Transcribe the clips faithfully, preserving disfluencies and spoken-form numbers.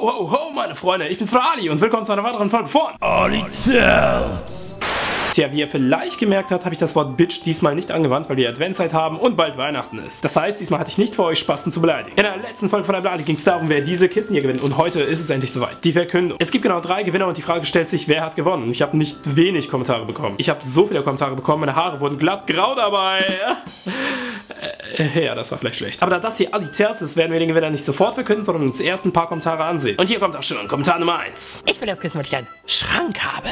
Ho, ho, ho, meine Freunde, ich bin's, Ali, und willkommen zu einer weiteren Folge von Ali Tells. Tja, wie ihr vielleicht gemerkt habt, habe ich das Wort Bitch diesmal nicht angewandt, weil wir Adventszeit haben und bald Weihnachten ist. Das heißt, diesmal hatte ich nicht vor, euch Spasten zu beleidigen. In der letzten Folge von iBlali ging es darum, wer diese Kisten hier gewinnt, und heute ist es endlich soweit. Die Verkündung. Es gibt genau drei Gewinner und die Frage stellt sich, wer hat gewonnen? Und ich habe nicht wenig Kommentare bekommen. Ich habe so viele Kommentare bekommen, meine Haare wurden glatt grau dabei. Ja, das war vielleicht schlecht. Aber da das hier Ali Tells ist, werden wir den Gewinner nicht sofort verkünden, sondern uns erst ein paar Kommentare ansehen. Und hier kommt auch schon Kommentar Nummer eins. Ich will das Kissen, weil ich einen Schrank habe.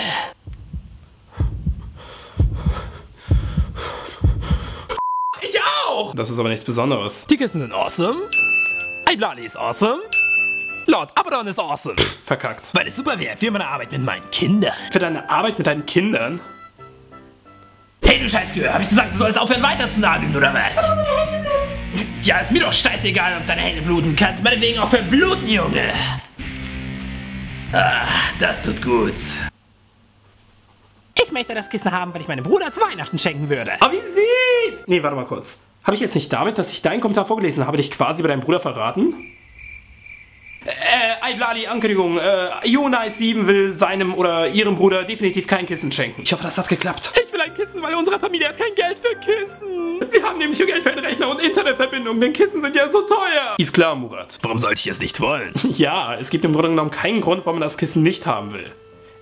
Ich auch! Das ist aber nichts Besonderes. Die Kissen sind awesome. iBlali ist awesome. Lord Abaddon ist awesome. Pff, verkackt. Weil es super wäre für meine Arbeit mit meinen Kindern. Für deine Arbeit mit deinen Kindern? Hey, du Scheißgehör, hab ich gesagt, du sollst aufhören weiter zu nadeln, oder was? Ja, ist mir doch scheißegal, ob deine Hände bluten. Kannst meinetwegen auch verbluten, Junge. Ah, das tut gut. Ich möchte das Kissen haben, weil ich meinem Bruder zu Weihnachten schenken würde. Aber wie süß! Nee, warte mal kurz. Habe ich jetzt nicht damit, dass ich deinen Kommentar vorgelesen habe, dich quasi über deinen Bruder verraten? Äh, iBlali, Ankündigung, äh, Jonas sieben will seinem oder ihrem Bruder definitiv kein Kissen schenken. Ich hoffe, das hat geklappt. Ich will ein Kissen, weil unsere Familie hat kein Geld für Kissen. Wir haben nämlich nur Geld für einen Rechner und Internetverbindung, denn Kissen sind ja so teuer. Ist klar, Murat. Warum sollte ich es nicht wollen? Ja, es gibt im Grunde genommen keinen Grund, warum man das Kissen nicht haben will.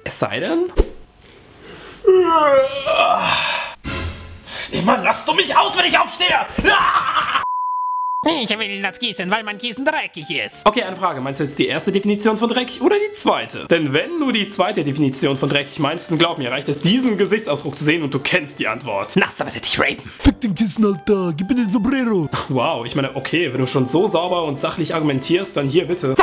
Es sei denn... Immer lachst du mich aus, wenn ich aufstehe! Ich will das Kissen, weil mein Kissen dreckig ist. Okay, eine Frage. Meinst du jetzt die erste Definition von dreckig oder die zweite? Denn wenn du die zweite Definition von dreckig meinst, dann glaub mir, reicht es, diesen Gesichtsausdruck zu sehen und du kennst die Antwort. Lass aber dich rapen. Fick den Kissen, Alter. Gib mir den Sombrero. Wow, ich meine, okay, wenn du schon so sauber und sachlich argumentierst, dann hier bitte.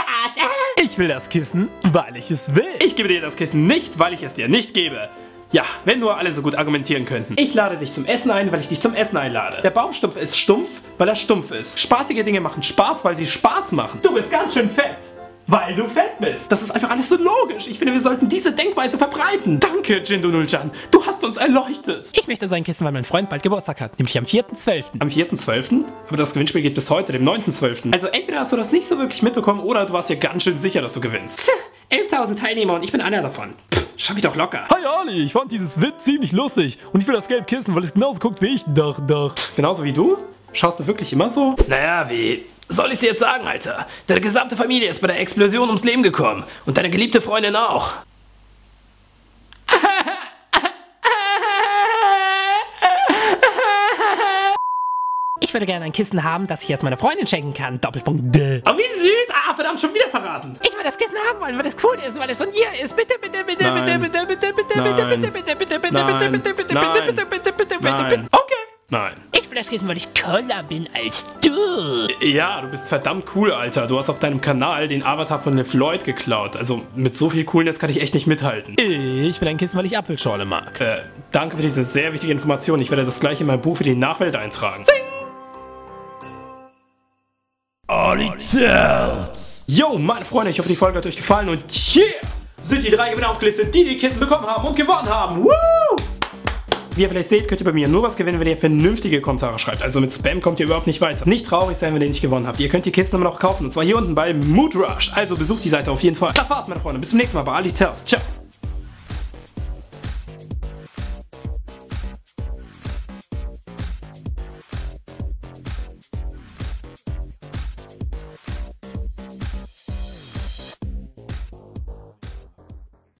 Ich will das Kissen, weil ich es will. Ich gebe dir das Kissen nicht, weil ich es dir nicht gebe. Ja, wenn nur alle so gut argumentieren könnten. Ich lade dich zum Essen ein, weil ich dich zum Essen einlade. Der Baumstumpf ist stumpf, weil er stumpf ist. Spaßige Dinge machen Spaß, weil sie Spaß machen. Du bist ganz schön fett, weil du fett bist. Das ist einfach alles so logisch. Ich finde, wir sollten diese Denkweise verbreiten. Danke, Jindunulcan. Du hast uns erleuchtet. Ich möchte so ein Kissen, weil mein Freund bald Geburtstag hat. Nämlich am vierten zwölften Am vierten zwölften? Aber das Gewinnspiel geht bis heute, dem neunten zwölften Also entweder hast du das nicht so wirklich mitbekommen oder du warst dir ganz schön sicher, dass du gewinnst. elftausend Teilnehmer und ich bin einer davon. Schau mich doch locker. Hi Ali, ich fand dieses Witz ziemlich lustig. Und ich will das gelbe Kissen, weil es genauso guckt wie ich. Doch, doch. Genauso wie du? Schaust du wirklich immer so? Naja, wie soll ich dir jetzt sagen, Alter? Deine gesamte Familie ist bei der Explosion ums Leben gekommen. Und deine geliebte Freundin auch. Ich würde gerne ein Kissen haben, das ich erst meiner Freundin schenken kann. Doppelpunkt D. Oh, wie süß. Ah, verdammt, schon wieder verraten. Ich will das Kissen haben, weil es cool ist, weil es von dir ist. Bitte, bitte, bitte, bitte, bitte, bitte, bitte, bitte, bitte, bitte, bitte, bitte, bitte, bitte, bitte, bitte, bitte, bitte, bitte. Okay. Nein. Ich will das Kissen, weil ich cooler bin als du. Ja, du bist verdammt cool, Alter. Du hast auf deinem Kanal den Avatar von Liv Lloyd geklaut. Also mit so viel Coolness kann ich echt nicht mithalten. Ich will ein Kissen, weil ich Apfelschorle mag. Äh, danke für diese sehr wichtige Information. Ich werde das gleich in mein Buch für die Nachwelt eintragen. Ali Tells! Yo, meine Freunde, ich hoffe, die Folge hat euch gefallen und hier sind die drei Gewinner aufgelistet, die die Kissen bekommen haben und gewonnen haben. Woo! Wie ihr vielleicht seht, könnt ihr bei mir nur was gewinnen, wenn ihr vernünftige Kommentare schreibt. Also mit Spam kommt ihr überhaupt nicht weiter. Nicht traurig sein, wenn ihr nicht gewonnen habt. Ihr könnt die Kisten immer noch kaufen und zwar hier unten bei Mood Rush. Also besucht die Seite auf jeden Fall. Das war's, meine Freunde. Bis zum nächsten Mal bei Ali Tells. Ciao!